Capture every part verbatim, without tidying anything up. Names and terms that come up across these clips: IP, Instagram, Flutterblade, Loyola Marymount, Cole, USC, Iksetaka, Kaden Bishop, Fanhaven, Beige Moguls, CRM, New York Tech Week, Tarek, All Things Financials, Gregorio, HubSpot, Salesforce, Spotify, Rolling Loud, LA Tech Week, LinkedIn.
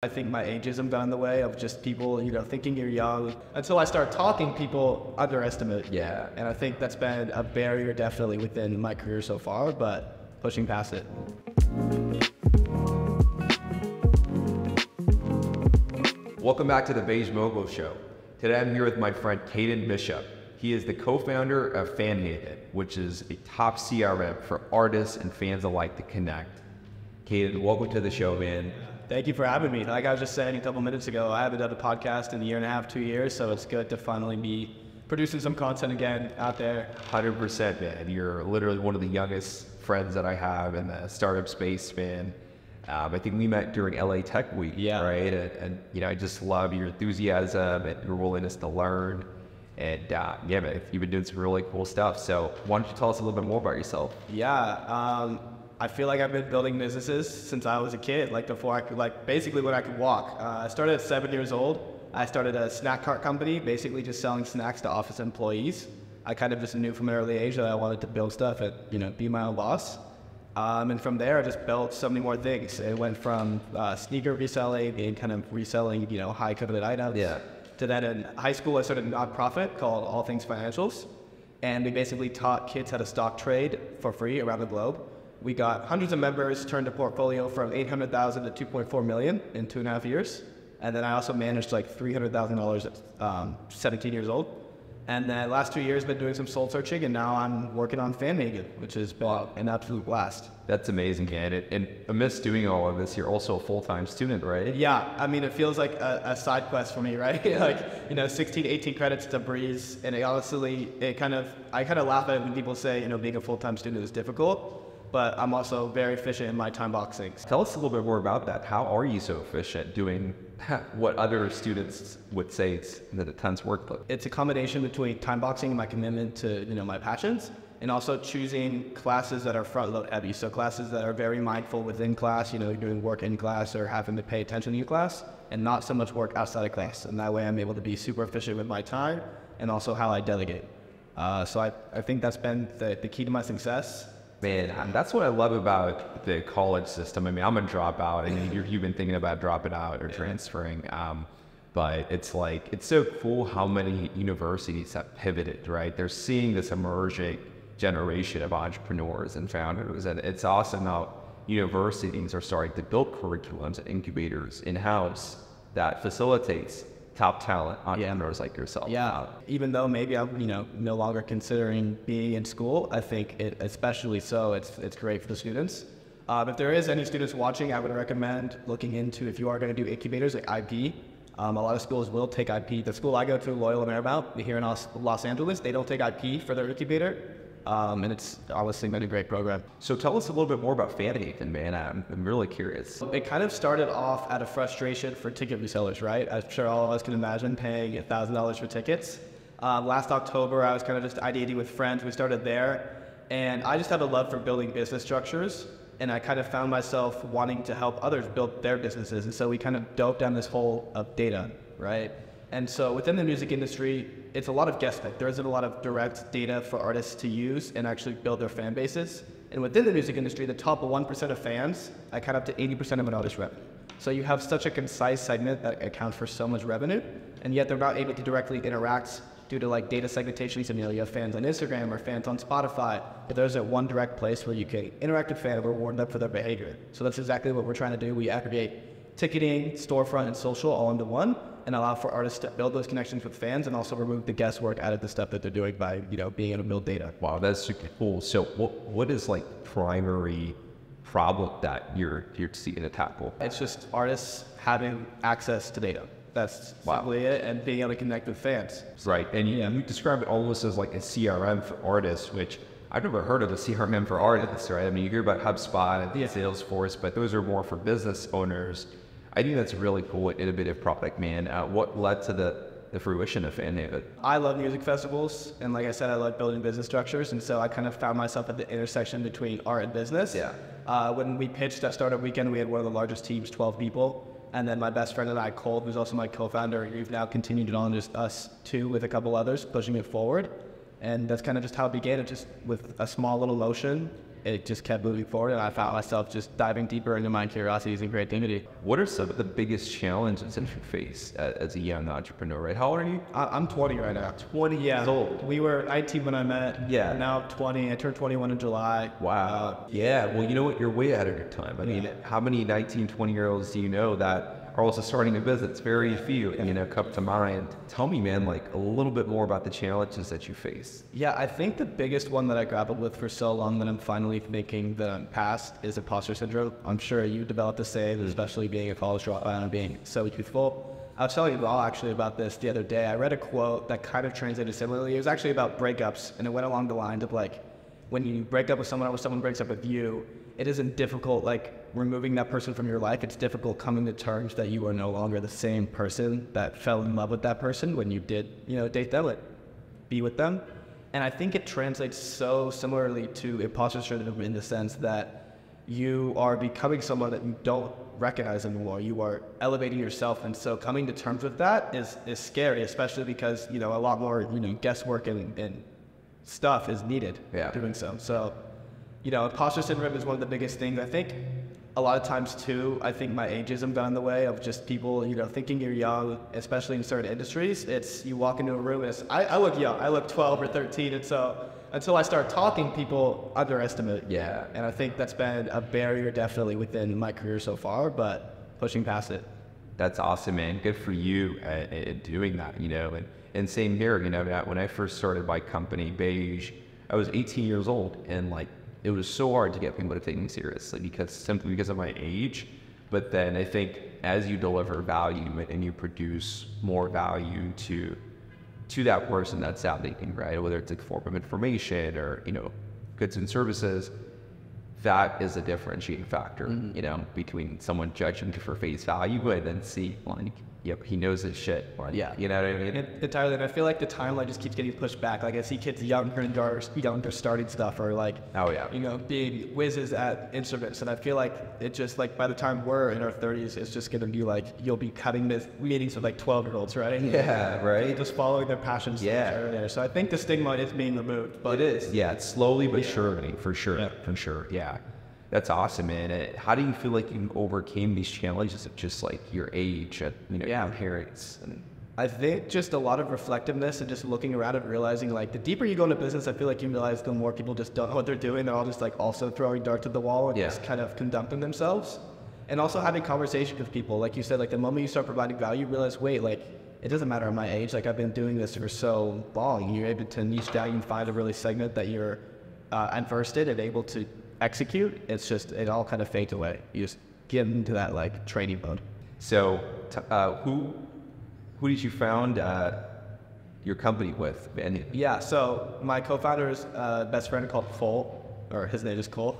I think my ageism got in the way of just people, you know, thinking you're young. Until I start talking, people underestimate. Yeah. And I think that's been a barrier definitely within my career so far, but pushing past it. Welcome back to the Beige Moguls Show. Today I'm here with my friend Kaden Bishop. He is the co-founder of Fanhaven, which is a top C R M for artists and fans alike to connect. Kaden, welcome to the show, man. Thank you for having me. Like I was just saying a couple minutes ago, I haven't done a podcast in a year and a half, two years, so it's good to finally be producing some content again out there. one hundred percent, man. You're literally one of the youngest friends that I have in the startup space, man. Um, I think we met during L A Tech Week, yeah. right? And, and, you know, I just love your enthusiasm and your willingness to learn. And uh, yeah, man, you've been doing some really cool stuff. So why don't you tell us a little bit more about yourself? Yeah. Um, I feel like I've been building businesses since I was a kid, like before I could, like basically when I could walk. Uh, I started at seven years old. I started a snack cart company, basically just selling snacks to office employees. I kind of just knew from an early age that I wanted to build stuff and, you know, be my own boss. Um, and from there, I just built so many more things. It went from uh, sneaker reselling and kind of reselling, you know, high coveted items. Yeah. To that, in high school, I started a nonprofit called All Things Financials, and we basically taught kids how to stock trade for free around the globe. We got hundreds of members, turned a portfolio from eight hundred thousand to two point four million in two and a half years. And then I also managed like three hundred thousand dollars at um, seventeen years old. And then last two years, been doing some soul searching, and now I'm working on Fanhaven, which has been wow. an absolute blast. That's amazing, man. And, and amidst doing all of this, you're also a full-time student, right? Yeah, I mean, it feels like a, a side quest for me, right? Like, you know, sixteen, eighteen credits, it's a breeze. And it honestly, it kind of, I kind of laugh at it when people say, you know, being a full-time student is difficult. But I'm also very efficient in my time boxing. Tell us a little bit more about that. How are you so efficient doing what other students would say is an intense workload? It's a combination between time boxing and my commitment to, you know, my passions, and also choosing classes that are front load heavy. So classes that are very mindful within class, you know, doing work in class or having to pay attention to your class, and not so much work outside of class. And that way I'm able to be super efficient with my time and also how I delegate. Uh, so I, I think that's been the, the key to my success. Man, that's what I love about the college system. I mean, I'm a dropout, and you're, you've been thinking about dropping out or transferring, um, but it's like, it's so cool how many universities have pivoted, right? They're seeing this emerging generation of entrepreneurs and founders, and it's awesome how universities are starting to build curriculums and incubators in-house that facilitates top talent entrepreneurs yeah. like yourself. Yeah, uh, even though maybe I'm, you know, no longer considering being in school, I think it, especially so, it's, it's great for the students. Uh, if there is any students watching, I would recommend looking into, if you are going to do incubators, like I P. Um, a lot of schools will take I P. The school I go to, Loyola Marymount, here in Los Angeles, they don't take I P for their incubator. Um, and it's obviously been a great program. So tell us a little bit more about Fanhaven, man. I'm, I'm really curious. It kind of started off out of frustration for ticket resellers, right? I'm sure all of us can imagine paying one thousand dollars for tickets. Um, last October, I was kind of just ideating with friends. We started there. And I just have a love for building business structures. And I kind of found myself wanting to help others build their businesses. And so we kind of dove down this hole of data, right? And so within the music industry, it's a lot of guessing. There isn't a lot of direct data for artists to use and actually build their fan bases. And within the music industry, the top one percent of fans account up to eighty percent of an artist's revenue. So you have such a concise segment that accounts for so much revenue, and yet they're not able to directly interact due to like data segmentation. So, you know, you have fans on Instagram or fans on Spotify, but there's that one direct place where you can interact with fans or reward them for their behavior. So that's exactly what we're trying to do. We aggregate ticketing, storefront, and social all into one, and allow for artists to build those connections with fans and also remove the guesswork out of the stuff that they're doing by, you know, being able to build data. Wow, that's super cool. So what, what is like primary problem that you're, you're seeking to tackle? It's just artists having access to data. That's wow. simply it, and being able to connect with fans. Right, and you, yeah. you describe it almost as like a C R M for artists, which I've never heard of a C R M for artists, right? I mean, you hear about HubSpot and yeah. Salesforce, but those are more for business owners. I think that's a really cool and innovative product, man. Uh, what led to the, the fruition of Fanhaven? I love music festivals, and like I said, I love building business structures, and so I kind of found myself at the intersection between art and business. Yeah. Uh, when we pitched at Startup Weekend, we had one of the largest teams, twelve people, and then my best friend and I, Cole, who's also my co-founder, and we've now continued it on, just us two with a couple others, pushing it forward, and that's kind of just how it began, it just with a small little motion, it just kept moving forward, and I found myself just diving deeper into my curiosities and creativity. What are some of the biggest challenges that you face as a young entrepreneur, right? How old are you? I, I'm twenty right now. twenty yeah. years old. We were nineteen when I met. Yeah. Now twenty. I turned twenty-one in July. Wow. Uh, yeah. Well, you know what? You're way ahead of your time. I yeah. mean, how many nineteen, twenty-year-olds do you know that are also starting a business? Very few, yeah. you know, come to mind. Tell me, man, like a little bit more about the challenges that you face. Yeah, I think the biggest one that I grappled with for so long that I'm finally thinking that I'm past is imposter syndrome. I'm sure you developed the same, especially being a college dropout and being so youthful. I was telling you all actually about this the other day. I read a quote that kind of translated similarly. It was actually about breakups, and it went along the lines of like, when you break up with someone or when someone breaks up with you, it isn't difficult like removing that person from your life. It's difficult coming to terms that you are no longer the same person that fell in love with that person when you did, you know, date them, like, be with them. And I think it translates so similarly to imposter syndrome in the sense that you are becoming someone that you don't recognize anymore. You are elevating yourself, and so coming to terms with that is is scary, especially because, you know, a lot more, you know, guesswork and, and stuff is needed yeah. doing so. So, you know, imposter syndrome is one of the biggest things. I think a lot of times too, I think my ageism got in the way of just people, you know, thinking you're young, especially in certain industries. It's, you walk into a room and it's, I, I look young, I look twelve or thirteen. And so until I start talking, people underestimate. Yeah. And I think that's been a barrier definitely within my career so far, but pushing past it. That's awesome, man. Good for you at, at doing that, you know, and, and same here, you know, when I first started my company, Beige, I was eighteen years old, and like, it was so hard to get people to take me seriously because simply because of my age. But then I think as you deliver value and you produce more value to to that person that's out thinking, right? Whether it's a form of information or, you know, goods and services, that is a differentiating factor, mm-hmm. you know, between someone judging for face value and then see like, yep, he knows his shit. Like, yeah, you know what I mean? It, entirely. And I feel like the timeline just keeps getting pushed back. Like I see kids younger and younger starting stuff, or like, oh yeah, you know, being whizzes at instruments. And I feel like it just like by the time we're in our thirties, it's just gonna be like you'll be cutting this meetings with like twelve-year-olds, right? Yeah, right. Just following their passions. Yeah. So I think the stigma is being removed, but it is. Yeah, it's slowly but yeah. surely, for sure, yeah. for sure. Yeah. That's awesome, man. How do you feel like you overcame these challenges of just like your age and, you know, yeah. your parents? And I think just a lot of reflectiveness and just looking around and realizing like the deeper you go into business, I feel like you realize the more people just don't know what they're doing. They're all just like also throwing darts at the wall and yeah. just kind of conducting themselves. And also having conversations with people. Like you said, like the moment you start providing value, you realize, wait, like it doesn't matter my age. Like I've been doing this for so long. You're able to niche down and find a really segment that you're uh, invested and able to execute. It's just, it all kind of fades away. You just get into that like training mode. So t uh, who who did you found uh, your company with? And yeah, so my co-founder's uh, best friend called Cole, or his name is Cole.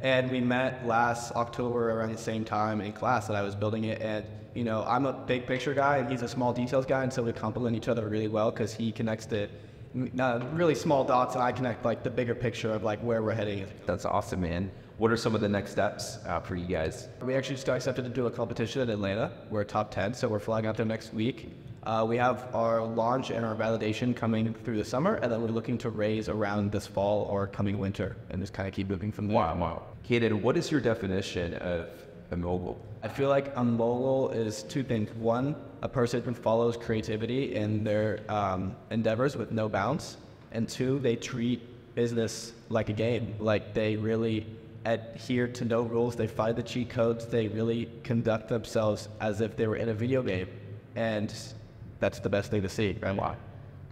And we met last October around the same time in class that I was building it. And you know, I'm a big picture guy and he's a small details guy. And so we complement each other really well because he connects to Uh, really small dots, and I connect like the bigger picture of like where we're heading. That's awesome, man. What are some of the next steps uh, for you guys? We actually just got accepted to do a competition in Atlanta. We're top ten, so we're flying out there next week. Uh, we have our launch and our validation coming through the summer, and then we're looking to raise around this fall or coming winter, and just kind of keep moving from there. Wow, wow. Kaden, what is your definition of a mogul? I feel like a mogul is two things. One, a person who follows creativity in their um, endeavors with no bounds. And two, they treat business like a game. Like they really adhere to no rules. They find the cheat codes. They really conduct themselves as if they were in a video game. And that's the best thing to see, right? Wow.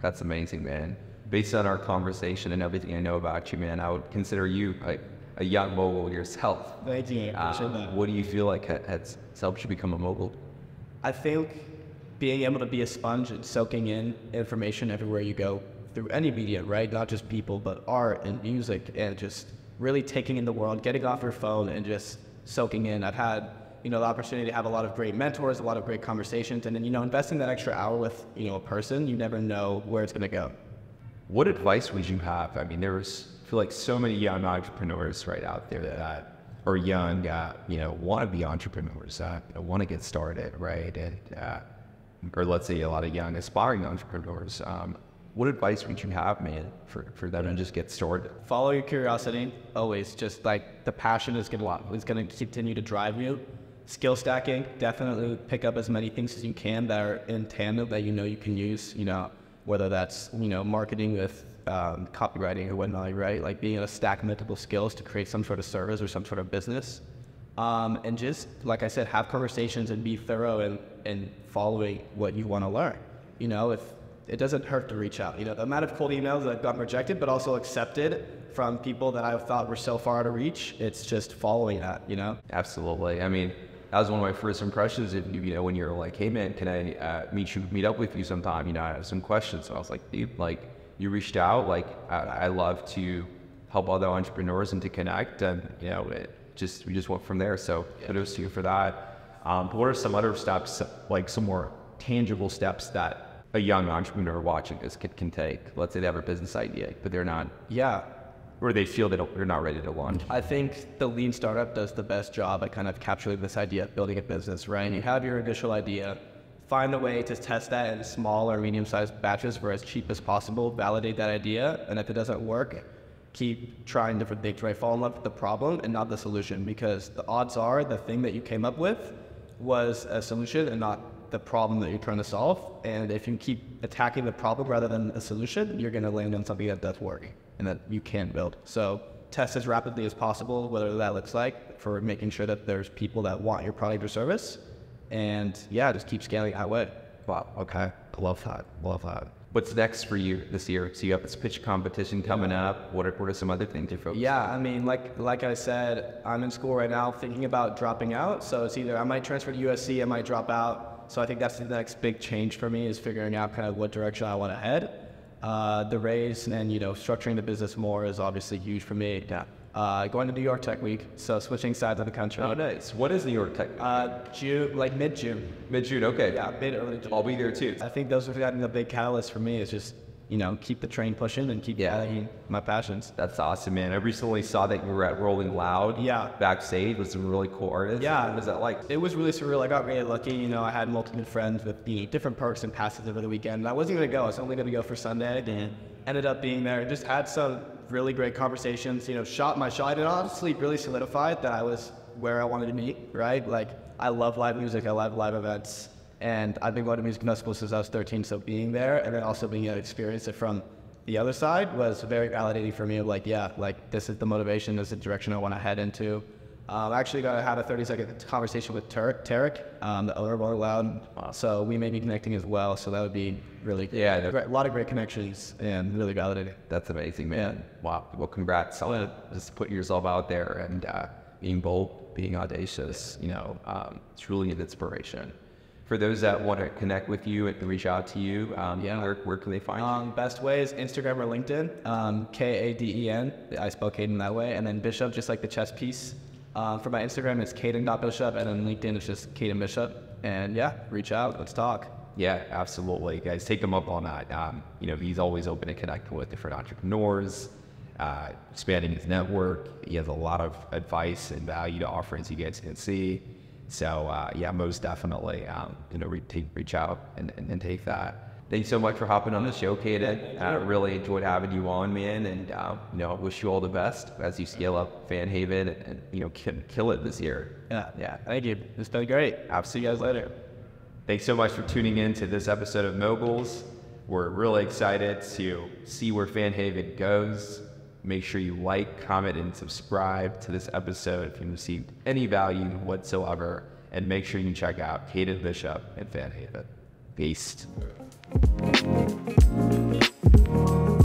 That's amazing, man. Based on our conversation and everything I know about you, man, I would consider you like a young mogul yourself. Thank you. Uh, what do you feel like has helped you become a mogul? I think being able to be a sponge and soaking in information everywhere you go through any media, right? Not just people, but art and music, and just really taking in the world, getting off your phone and just soaking in. I've had, you know, the opportunity to have a lot of great mentors, a lot of great conversations, and then, you know, investing that extra hour with, you know, a person, you never know where it's going to go. What advice would you have? I mean, there was, I feel like so many young entrepreneurs right out there that are young, uh, you know, want to be entrepreneurs, uh, want to get started, right? And, uh, or let's say a lot of young aspiring entrepreneurs. Um, what advice would you have, man, for, for them to just get started? Follow your curiosity, always. Just like the passion is gonna, is gonna continue to drive you. Skill stacking, definitely pick up as many things as you can that are in tandem that you know you can use, you know, whether that's, you know, marketing with um, copywriting or whatnot, right? Like being able to stack multiple skills to create some sort of service or some sort of business. Um, and just, like I said, have conversations and be thorough and, and following what you want to learn. You know, if it doesn't hurt to reach out. You know, the amount of cold emails that got rejected, but also accepted from people that I thought were so far to reach, it's just following that, you know? Absolutely. I mean, that was one of my first impressions of, you know, when you're like, hey man, can I uh, meet you, meet up with you sometime? You know, I have some questions. So I was like, dude, like you reached out, like I, I love to help other entrepreneurs and to connect, and you know, it just, we just went from there. So yeah. Kudos to you for that. Um, but what are some other steps, like some more tangible steps that a young entrepreneur watching this can, can take? Let's say they have a business idea, but they're not. Yeah. Or they feel they don't, they're not ready to launch. I think the lean startup does the best job at kind of capturing this idea of building a business, right? And you have your initial idea, find a way to test that in small or medium-sized batches for as cheap as possible, validate that idea, and if it doesn't work, keep trying different things, right? Fall in love with the problem and not the solution, because the odds are the thing that you came up with was a solution and not the problem that you're trying to solve. And if you keep attacking the problem rather than a solution, you're going to land on something that does work and that you can build. So test as rapidly as possible, whatever that looks like, for making sure that there's people that want your product or service. And yeah, just keep scaling that way. Wow. Okay. Love that. Love that. What's next for you this year? So you have this pitch competition coming yeah. up. What are, what are some other things you're focused yeah, on? Yeah. I mean, like, like I said, I'm in school right now thinking about dropping out. So it's either I might transfer to U S C, I might drop out. So I think that's the next big change for me, is figuring out kind of what direction I want to head. Uh, the raise and, you know, structuring the business more is obviously huge for me. Yeah. Uh, going to New York Tech Week, so switching sides of the country. Oh, nice. What is New York Tech Week? Uh, June, like mid-June. Mid-June, okay. Yeah, mid-early June. I'll be there too. I think those are the big catalysts for me, is just, you know, keep the train pushing and keep yeah. adding my passions. That's awesome, man. I recently saw that you were at Rolling Loud yeah. backstage with some really cool artists. Yeah. What was that like? It was really surreal. I got really lucky. You know, I had multiple friends with the different perks and passes over the weekend. And I wasn't going to go. I was only going to go for Sunday. Damn. Ended up being there. Just had some really great conversations, you know, shot my shot. And honestly really solidified that I was where I wanted to be, right? Like, I love live music. I love live events. And I've been going to music festivals since I was thirteen, so being there and then also being able to experience it from the other side was very validating for me. Like, yeah, like this is the motivation, this is the direction I want to head into. Um, I actually got to have a thirty second conversation with Tarek, Tarek um, the owner of All Loud. Wow. So we may be connecting as well, so that would be really yeah, great. A lot of great connections and really validating. That's amazing, man. Yeah. Wow. Well, congrats. Yeah. Just putting yourself out there and uh, being bold, being audacious, you know, um, it's really an inspiration. For those that want to connect with you and reach out to you, um, yeah. where, where can they find um, you? Best way is Instagram or LinkedIn, um, K A D E N, I spell Kaden that way, and then Bishop, just like the chess piece. Uh, for my Instagram, it's Kaden dot Bishop, and on LinkedIn, it's just Kaden Bishop. And yeah, reach out, let's talk. Yeah, absolutely, guys, take him up on that. Um, you know, he's always open to connecting with different entrepreneurs, uh, expanding his network. He has a lot of advice and value to offer, as you guys can see. So uh, yeah, most definitely, um, you know, re take, reach out and, and, and take that. Thanks so much for hopping on the show, Kaden. I really enjoyed having you on, man. And uh, you know, I wish you all the best as you scale up Fanhaven and, and you know, kill it this year. Yeah, yeah. Thank you. It's been great. I'll see you guys later. Thanks so much for tuning in to this episode of Moguls. We're really excited to see where Fanhaven goes. Make sure you like, comment, and subscribe to this episode if you received any value whatsoever. And make sure you check out Kaden Bishop and Fanhaven. Peace.